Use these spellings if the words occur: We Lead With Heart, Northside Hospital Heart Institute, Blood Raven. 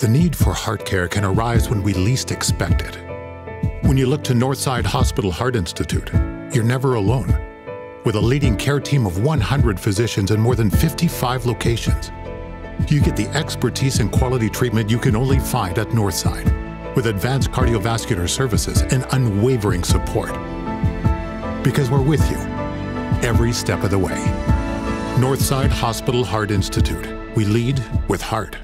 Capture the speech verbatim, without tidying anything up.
The need for heart care can arise when we least expect it. When you look to Northside Hospital Heart Institute, you're never alone. With a leading care team of one hundred physicians in more than fifty-five locations, you get the expertise and quality treatment you can only find at Northside, with advanced cardiovascular services and unwavering support. Because we're with you every step of the way. Northside Hospital Heart Institute. We lead with heart.